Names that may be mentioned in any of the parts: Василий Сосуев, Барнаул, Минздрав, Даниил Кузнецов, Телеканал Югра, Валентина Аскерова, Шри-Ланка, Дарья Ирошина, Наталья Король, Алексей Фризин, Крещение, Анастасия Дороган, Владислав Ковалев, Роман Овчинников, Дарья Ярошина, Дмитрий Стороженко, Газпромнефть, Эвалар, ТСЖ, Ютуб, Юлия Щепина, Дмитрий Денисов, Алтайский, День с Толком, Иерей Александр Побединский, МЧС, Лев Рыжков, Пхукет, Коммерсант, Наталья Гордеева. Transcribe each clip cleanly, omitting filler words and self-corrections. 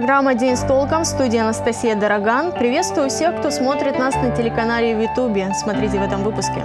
программа «День с толком», в студии Анастасия Дороган. Приветствую всех, кто смотрит нас на телеканале в Ютубе. Смотрите в этом выпуске.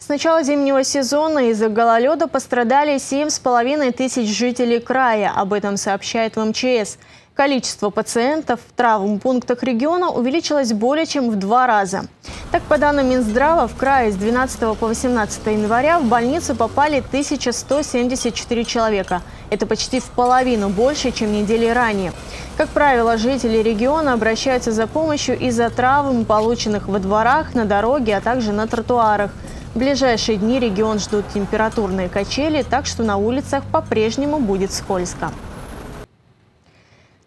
С начала зимнего сезона из-за гололеда пострадали 7,5 тысяч жителей края. Об этом сообщает в МЧС. Количество пациентов в травмпунктах региона увеличилось более чем в 2 раза. Так, по данным Минздрава, в крае с 12 по 18 января в больницу попали 1174 человека. Это почти в половину больше, чем недели ранее. Как правило, жители региона обращаются за помощью из-за травм, полученных во дворах, на дороге, а также на тротуарах. В ближайшие дни регион ждут температурные качели, так что на улицах по-прежнему будет скользко.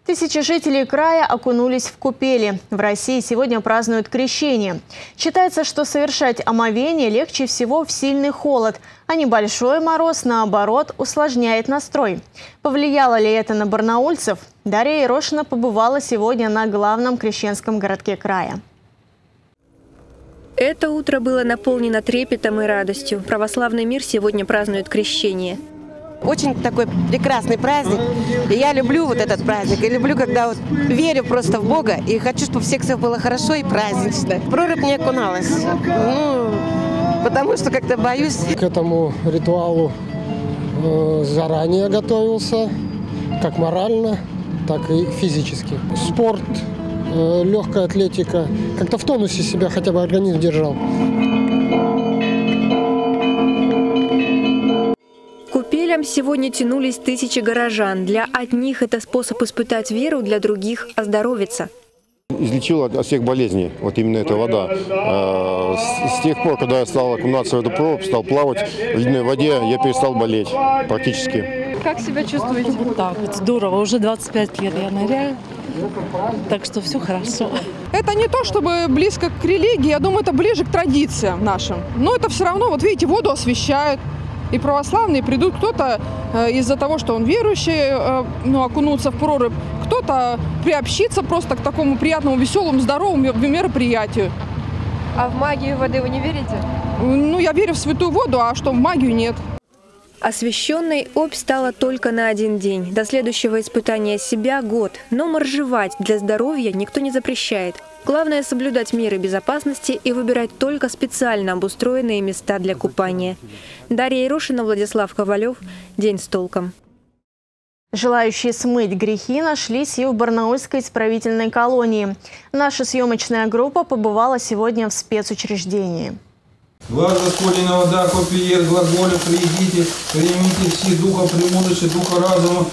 Тысячи жителей края окунулись в купели. В России сегодня празднуют Крещение. Считается, что совершать омовение легче всего в сильный холод, а небольшой мороз, наоборот, усложняет настрой. Повлияло ли это на барнаульцев? Дарья Ярошина побывала сегодня на главном крещенском городке края. Это утро было наполнено трепетом и радостью. Православный мир сегодня празднует Крещение. Очень такой прекрасный праздник. И я люблю вот этот праздник. Я люблю, когда вот верю просто в Бога. И хочу, чтобы всех все было хорошо и празднично. Прорубь не окуналась. Ну, потому что как-то боюсь. К этому ритуалу заранее готовился. Как морально, так и физически. Спорт, легкая атлетика. Как-то в тонусе себя хотя бы организм держал. Купелям сегодня тянулись тысячи горожан. Для одних это способ испытать веру, для других – оздоровиться. Излечила от всех болезней, вот именно эта вода. С тех пор, когда я стал окунаться в эту прорубь, стал плавать в ледяной воде, я перестал болеть практически. Как себя чувствуете? Вот так вот, здорово. Уже 25 лет я ныряю. Так что все хорошо. Это не то, чтобы близко к религии, я думаю, это ближе к традициям нашим. Но это все равно, вот видите, воду освещают. И православные придут, кто-то из-за того, что он верующий, ну, окунуться в прорубь, кто-то приобщится просто к такому приятному, веселому, здоровому мероприятию. А в магию воды вы не верите? Ну, я верю в святую воду, а что в магию, нет. Освященной обь стала только на 1 день. До следующего испытания себя – год. Но моржевать для здоровья никто не запрещает. Главное – соблюдать меры безопасности и выбирать только специально обустроенные места для купания. Дарья Ирошина, Владислав Ковалев. День с толком. Желающие смыть грехи нашлись и в барнаульской исправительной колонии. Наша съемочная группа побывала сегодня в спецучреждении. Глаз Господина вода, копиер, глаголю, приидите, примите все духа премудрости, духа разума.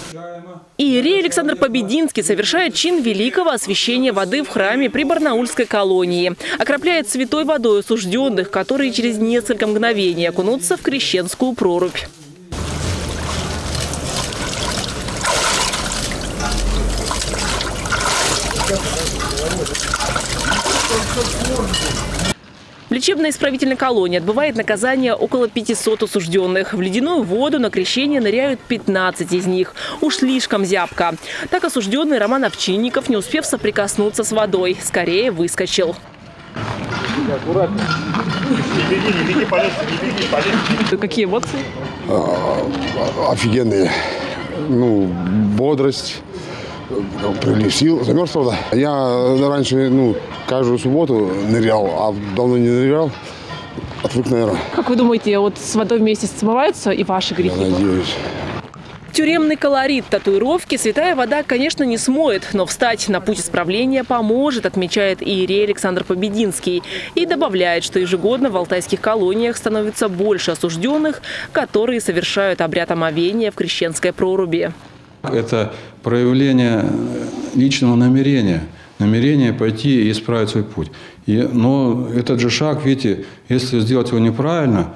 Иерей Александр Побединский совершает чин великого освящения воды в храме при барнаульской колонии. Окропляет святой водой осужденных, которые через несколько мгновений окунутся в крещенскую прорубь. В лечебно-исправительной колонии отбывает наказание около 500 осужденных. В ледяную воду на крещение ныряют 15 из них. Уж слишком зябко. Так осужденный Роман Овчинников, не успев соприкоснуться с водой, скорее выскочил. Аккуратно. Не беги, полез. Какие эмоции? Офигенные. Ну, бодрость. Прилив сил, замерз, правда. Я раньше, ну, каждую субботу нырял, а давно не нырял. Отвык, наверное. Как вы думаете, вот с водой вместе смываются и ваши грехи? Я надеюсь. Тюремный колорит татуировки святая вода, конечно, не смоет, но встать на путь исправления поможет, отмечает иерей Александр Побединский. И добавляет, что ежегодно в алтайских колониях становится больше осужденных, которые совершают обряд омовения в крещенской проруби. Это проявление личного намерения, намерение пойти и исправить свой путь. Но этот же шаг, видите, если сделать его неправильно,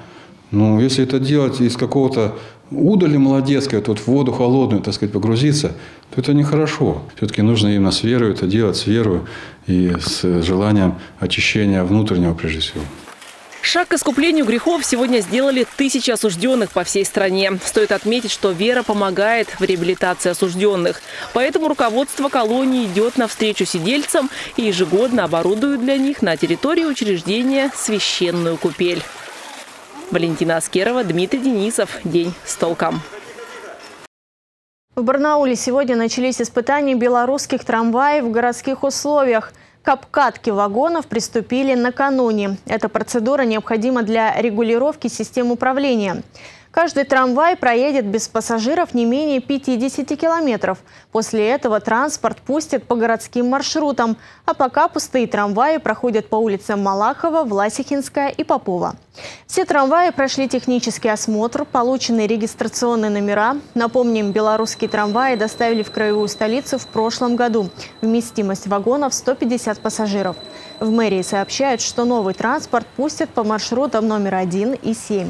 ну, если это делать из какого-то удали молодецкой, вот в воду холодную, так сказать, погрузиться, то это нехорошо. Все-таки нужно именно с верой это делать, с верой и с желанием очищения внутреннего прежде всего. Шаг к искуплению грехов сегодня сделали 1000 осужденных по всей стране. Стоит отметить, что вера помогает в реабилитации осужденных. Поэтому руководство колонии идет навстречу сидельцам и ежегодно оборудует для них на территории учреждения священную купель. Валентина Аскерова, Дмитрий Денисов. День с толком. В Барнауле сегодня начались испытания белорусских трамваев в городских условиях. К обкатке вагонов приступили накануне. Эта процедура необходима для регулировки систем управления. Каждый трамвай проедет без пассажиров не менее 50 километров. После этого транспорт пустят по городским маршрутам. А пока пустые трамваи проходят по улицам Малахова, Власихинская и Попова. Все трамваи прошли технический осмотр, получены регистрационные номера. Напомним, белорусские трамваи доставили в краевую столицу в прошлом году. Вместимость вагонов – 150 пассажиров. В мэрии сообщают, что новый транспорт пустят по маршрутам номер 1 и 7.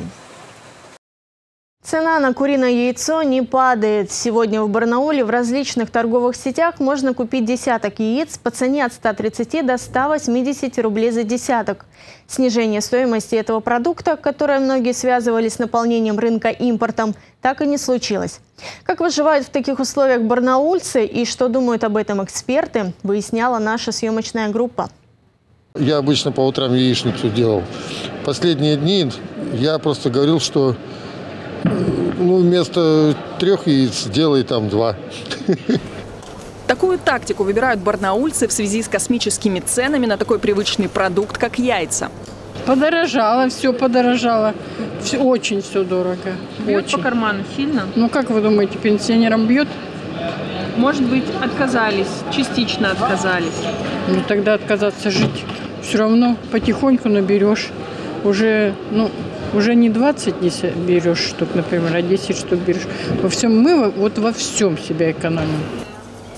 Цена на куриное яйцо не падает. Сегодня в Барнауле в различных торговых сетях можно купить десяток яиц по цене от 130 до 180 рублей за десяток. Снижение стоимости этого продукта, которое многие связывали с наполнением рынка импортом, так и не случилось. Как выживают в таких условиях барнаульцы и что думают об этом эксперты, выясняла наша съемочная группа. Я обычно по утрам яичницу делал. Последние дни я просто говорил, что вместо 3 яиц делай там 2. Такую тактику выбирают барнаульцы в связи с космическими ценами на такой привычный продукт, как яйца. Подорожало, все подорожало. Очень все дорого. Бьет очень по карману сильно? Ну, как вы думаете, пенсионерам бьет? Может быть, отказались, частично отказались. Ну, тогда отказаться жить. Все равно потихоньку наберешь. Уже не 20 берешь штук, например, а 10 штук берешь. Во всем мы во всем себя экономим.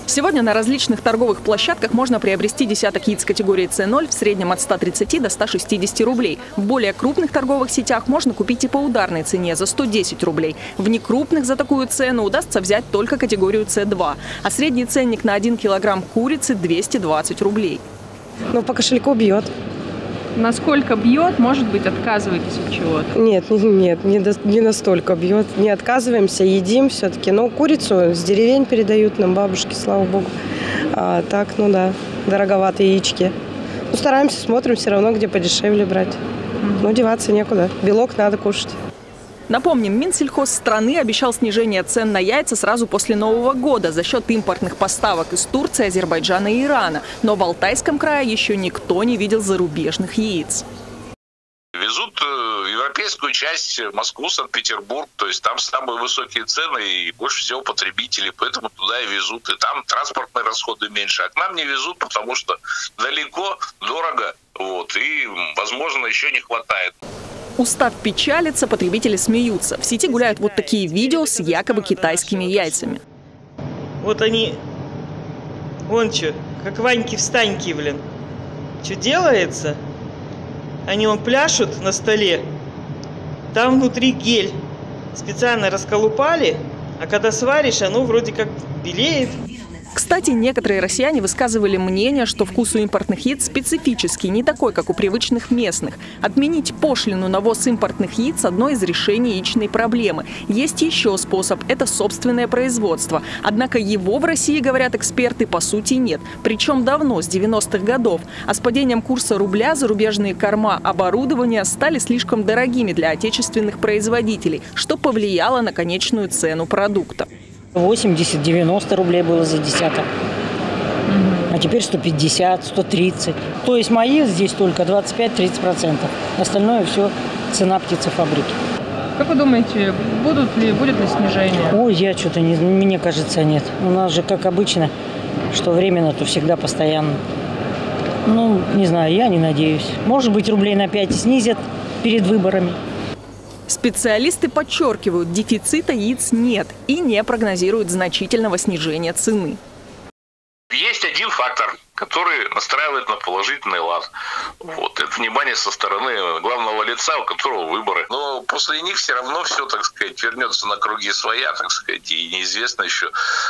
Сегодня на различных торговых площадках можно приобрести десяток яиц категории С0 в среднем от 130 до 160 рублей. В более крупных торговых сетях можно купить и по ударной цене за 110 рублей. В некрупных за такую цену удастся взять только категорию С2. А средний ценник на 1 килограмм курицы 220 рублей. Но по кошельку бьет. Насколько бьет, может быть, отказываетесь от чего-то? Нет, не настолько бьет. Не отказываемся, едим все-таки. Но курицу с деревень передают нам бабушки, слава богу. А так, дороговатые яички. Стараемся, смотрим все равно, где подешевле брать. Деваться некуда. Белок надо кушать. Напомним, Минсельхоз страны обещал снижение цен на яйца сразу после Нового года за счет импортных поставок из Турции, Азербайджана и Ирана. Но в Алтайском крае еще никто не видел зарубежных яиц. Везут европейскую часть, Москву, Санкт-Петербург, то есть там самые высокие цены и больше всего потребители, поэтому туда и везут. И там транспортные расходы меньше, а к нам не везут, потому что далеко, дорого, и, возможно, еще не хватает. Устав печалится, потребители смеются. В сети гуляют вот такие видео с якобы китайскими яйцами. Вот они, как Ваньки-встаньки, блин. Что делается? Они пляшут на столе. Там внутри гель. Специально расколупали, а когда сваришь, оно вроде как белеет. Кстати, некоторые россияне высказывали мнение, что вкус у импортных яиц специфический, не такой, как у привычных местных. Отменить пошлину на ввоз импортных яиц – одно из решений яичной проблемы. Есть еще способ – это собственное производство. Однако его в России, говорят эксперты, по сути нет. Причем давно, с 90-х годов. А с падением курса рубля зарубежные корма оборудования стали слишком дорогими для отечественных производителей, что повлияло на конечную цену продукта. 80-90 рублей было за десяток, а теперь 150, 130. То есть мои здесь только 25-30%, остальное все цена птицефабрики. Как вы думаете, будет ли снижение? Ой, я что-то не, мне кажется, нет. У нас же, как обычно, что временно, то всегда постоянно. Не знаю, я не надеюсь. Может быть, рублей на 5 снизят перед выборами. Специалисты подчеркивают, дефицита яиц нет и не прогнозируют значительного снижения цены. Есть один фактор, который настраивает на положительный лад. Это внимание со стороны главного лица, у которого выборы. Но после них все равно все, вернется на круги своя, и неизвестно еще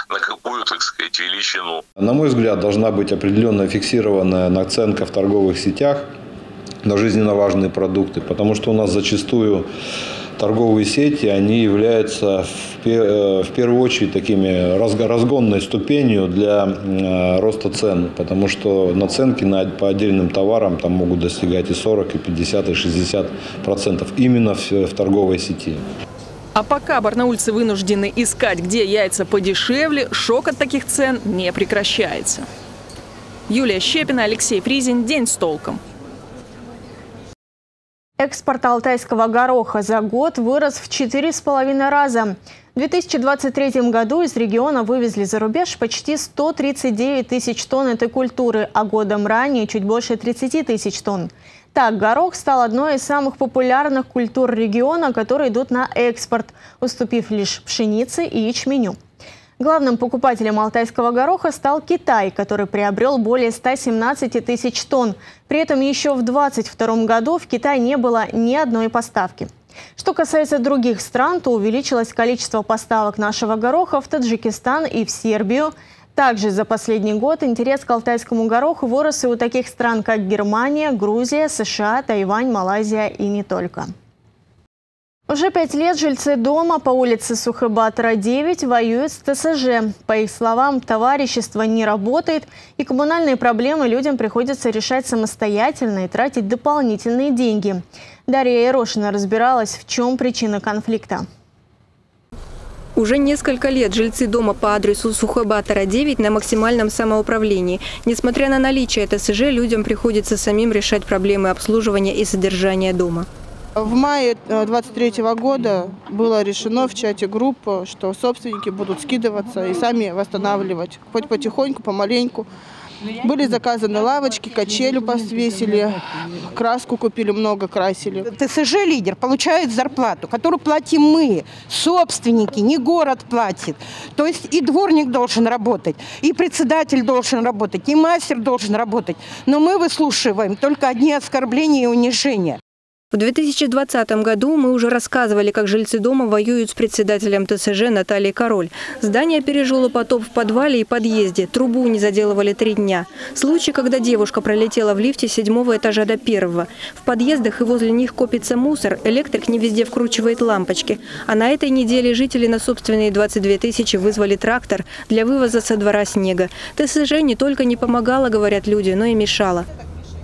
на какую, величину. На мой взгляд, должна быть определенная фиксированная наценка в торговых сетях на жизненно важные продукты, потому что у нас зачастую торговые сети, они являются в первую очередь такими разгонной ступенью для роста цен, потому что наценки по отдельным товарам там могут достигать и 40, и 50, и 60% именно в торговой сети. А пока барнаульцы вынуждены искать, где яйца подешевле, шок от таких цен не прекращается. Юлия Щепина, Алексей Фризин. День с толком. Экспорт алтайского гороха за год вырос в 4,5 раза. В 2023 году из региона вывезли за рубеж почти 139 тысяч тонн этой культуры, а годом ранее чуть больше 30 тысяч тонн. Так, горох стал одной из самых популярных культур региона, которые идут на экспорт, уступив лишь пшенице и ячменю. Главным покупателем алтайского гороха стал Китай, который приобрел более 117 тысяч тонн. При этом еще в 2022 году в Китай не было ни одной поставки. Что касается других стран, то увеличилось количество поставок нашего гороха в Таджикистан и в Сербию. Также за последний год интерес к алтайскому гороху вырос и у таких стран, как Германия, Грузия, США, Тайвань, Малайзия и не только. Уже 5 лет жильцы дома по улице Сухебатора, 9 воюют с ТСЖ. По их словам, товарищество не работает, и коммунальные проблемы людям приходится решать самостоятельно и тратить дополнительные деньги. Дарья Ярошина разбиралась, в чем причина конфликта. Уже несколько лет жильцы дома по адресу Сухебатора, 9 на максимальном самоуправлении. Несмотря на наличие ТСЖ, людям приходится самим решать проблемы обслуживания и содержания дома. В мае 23-го года было решено в чате группы, что собственники будут скидываться и сами восстанавливать, хоть потихоньку, помаленьку. Были заказаны лавочки, качелю повесили, краску купили, много красили. ТСЖ лидер получает зарплату, которую платим мы, собственники, не город платит. То есть и дворник должен работать, и председатель должен работать, и мастер должен работать. Но мы выслушиваем только одни оскорбления и унижения. В 2020 году мы уже рассказывали, как жильцы дома воюют с председателем ТСЖ Натальей Король. Здание пережило потоп в подвале и подъезде. Трубу не заделывали 3 дня. Случай, когда девушка пролетела в лифте 7-го этажа до 1-го. В подъездах и возле них копится мусор, электрик не везде вкручивает лампочки. А на этой неделе жители на собственные 22 тысячи вызвали трактор для вывоза со двора снега. ТСЖ не только не помогала, говорят люди, но и мешала.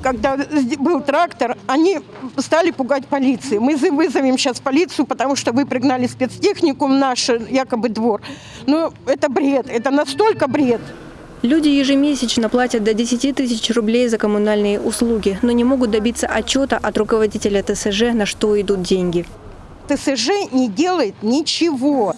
Когда был трактор, они стали пугать полиции. Мы вызовем сейчас полицию, потому что вы пригнали спецтехнику в наш якобы двор. Но это бред, это настолько бред. Люди ежемесячно платят до 10 тысяч рублей за коммунальные услуги, но не могут добиться отчета от руководителя ТСЖ, на что идут деньги. ТСЖ не делает ничего.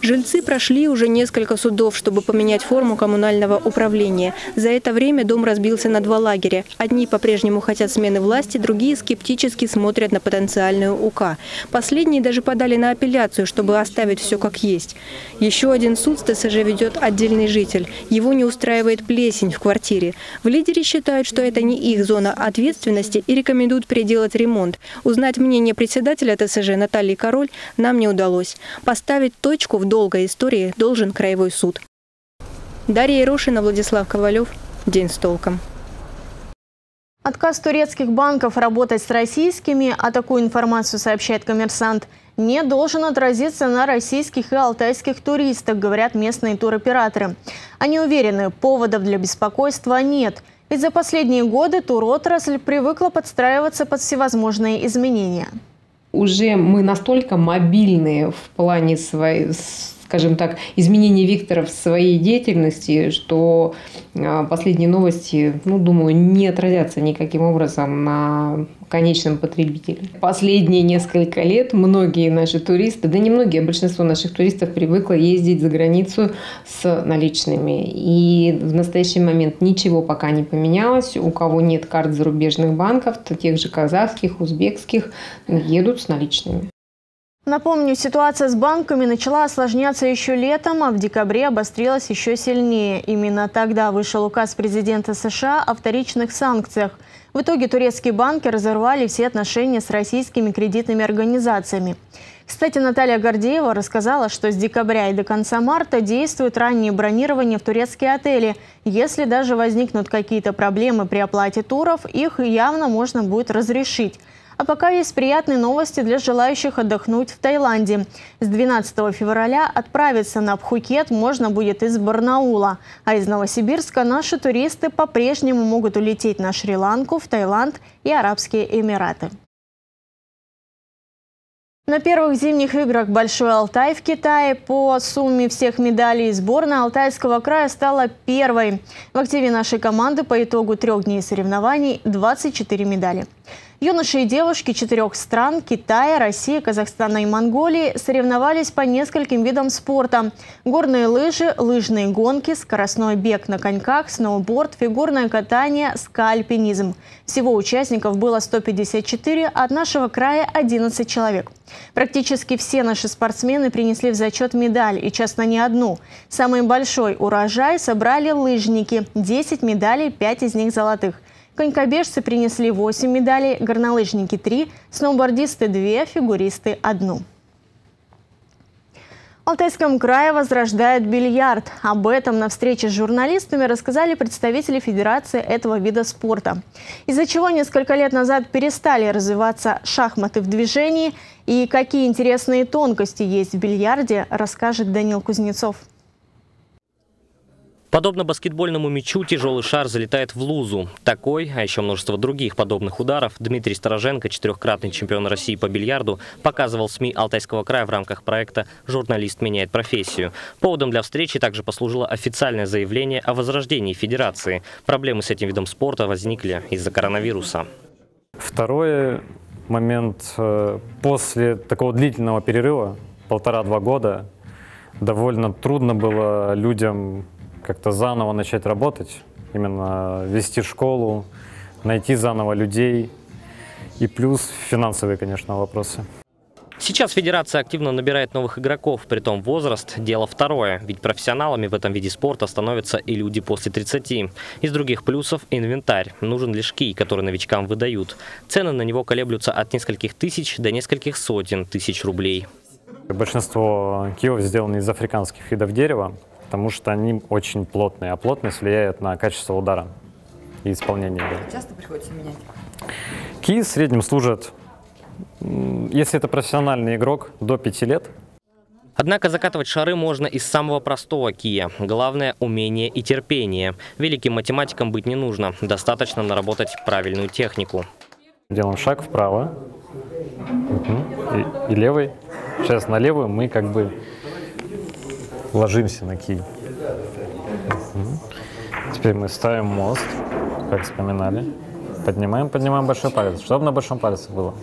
Жильцы прошли уже несколько судов, чтобы поменять форму коммунального управления. За это время дом разбился на 2 лагеря. Одни по-прежнему хотят смены власти, другие скептически смотрят на потенциальную УК. Последние даже подали на апелляцию, чтобы оставить все как есть. Еще один суд с ТСЖ ведет отдельный житель. Его не устраивает плесень в квартире. В лидере считают, что это не их зона ответственности и рекомендуют переделать ремонт. Узнать мнение председателя ТСЖ Натальи Король нам не удалось. Поставить точку в долгой истории должен краевой суд. Дарья Ирошина, Владислав Ковалев. День с толком. Отказ турецких банков работать с российскими, а такую информацию сообщает «Коммерсант», не должен отразиться на российских и алтайских туристах, говорят местные туроператоры. Они уверены, поводов для беспокойства нет. Ведь за последние годы туротрасль привыкла подстраиваться под всевозможные изменения. Уже мы настолько мобильные в плане своей, скажем так, изменений векторов своей деятельности, что последние новости, думаю, не отразятся никаким образом на конечном потребителе. Последние несколько лет многие наши туристы, да не многие, а большинство наших туристов привыкло ездить за границу с наличными. И в настоящий момент ничего пока не поменялось. У кого нет карт зарубежных банков, то тех же казахских, узбекских, едут с наличными. Напомню, ситуация с банками начала осложняться еще летом, а в декабре обострилась еще сильнее. Именно тогда вышел указ президента США о вторичных санкциях. В итоге турецкие банки разорвали все отношения с российскими кредитными организациями. Кстати, Наталья Гордеева рассказала, что с декабря и до конца марта действует раннее бронирование в турецкие отели. Если даже возникнут какие-то проблемы при оплате туров, их явно можно будет разрешить. А пока есть приятные новости для желающих отдохнуть в Таиланде. С 12 февраля отправиться на Пхукет можно будет из Барнаула. А из Новосибирска наши туристы по-прежнему могут улететь на Шри-Ланку, в Таиланд и Арабские Эмираты. На первых зимних играх «Большой Алтай» в Китае по сумме всех медалей сборная Алтайского края стала первой. В активе нашей команды по итогу 3 дней соревнований 24 медали. Юноши и девушки 4 стран – Китая, России, Казахстана и Монголии – соревновались по нескольким видам спорта. Горные лыжи, лыжные гонки, скоростной бег на коньках, сноуборд, фигурное катание, скальпинизм. Всего участников было 154, от нашего края – 11 человек. Практически все наши спортсмены принесли в зачет медаль, и честно, не одну. Самый большой урожай собрали лыжники – 10 медалей, 5 из них золотых. Конькобежцы принесли 8 медалей, горнолыжники 3, сноубордисты 2, фигуристы 1. В Алтайском крае возрождают бильярд. Об этом на встрече с журналистами рассказали представители Федерации этого вида спорта. Из-за чего несколько лет назад перестали развиваться шахматы в движении и какие интересные тонкости есть в бильярде, расскажет Даниил Кузнецов. Подобно баскетбольному мячу, тяжелый шар залетает в лузу. Такой, а еще множество других подобных ударов Дмитрий Стороженко, 4-кратный чемпион России по бильярду, показывал СМИ Алтайского края в рамках проекта «Журналист меняет профессию». Поводом для встречи также послужило официальное заявление о возрождении Федерации. Проблемы с этим видом спорта возникли из-за коронавируса. Второй момент. После такого длительного перерыва, 1,5–2 года, довольно трудно было людям как-то заново начать работать, именно вести школу, найти заново людей и плюс финансовые, конечно, вопросы. Сейчас федерация активно набирает новых игроков, притом возраст – дело второе, ведь профессионалами в этом виде спорта становятся и люди после 30. Из других плюсов – инвентарь. Нужен лишь кий, который новичкам выдают. Цены на него колеблются от нескольких тысяч до нескольких сотен тысяч рублей. Большинство киев сделаны из африканских видов дерева, потому что они очень плотные, а плотность влияет на качество удара и исполнение. Часто приходится менять? Кии в среднем служат, если это профессиональный игрок, до 5 лет. Однако закатывать шары можно из самого простого кия. Главное – умение и терпение. Великим математикам быть не нужно, достаточно наработать правильную технику. Делаем шаг вправо и левый. Сейчас на левую мы как бы ложимся на кий. Теперь мы ставим мост, как вспоминали. Поднимаем большой палец, чтобы на большом пальце было.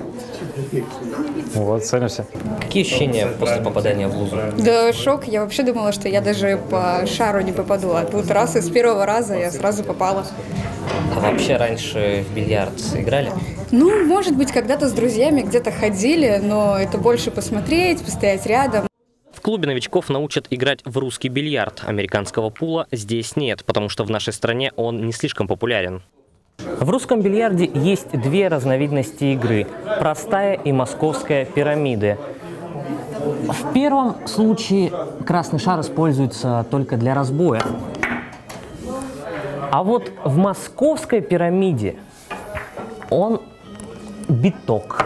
Вот, целимся. Какие ощущения после попадания в лузу? Да шок, я вообще думала, что я даже по шару не попаду, а тут раз и с первого раза я сразу попала. А вообще раньше в бильярд играли? Ну, может быть, когда-то с друзьями где-то ходили, но это больше посмотреть, постоять рядом. В клубе новичков научат играть в русский бильярд. Американского пула здесь нет, потому что в нашей стране он не слишком популярен. В русском бильярде есть 2 разновидности игры – простая и московская пирамиды. В первом случае красный шар используется только для разбоя. А вот в московской пирамиде он биток.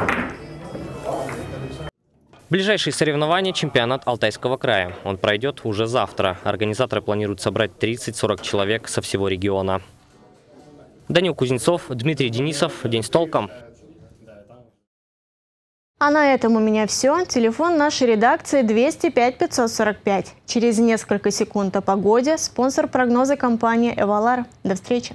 Ближайшие соревнования – чемпионат Алтайского края. Он пройдет уже завтра. Организаторы планируют собрать 30–40 человек со всего региона. Данил Кузнецов, Дмитрий Денисов. День с толком. А на этом у меня все. Телефон нашей редакции 205 545. Через несколько секунд о погоде. Спонсор прогноза – компания «Эвалар». До встречи.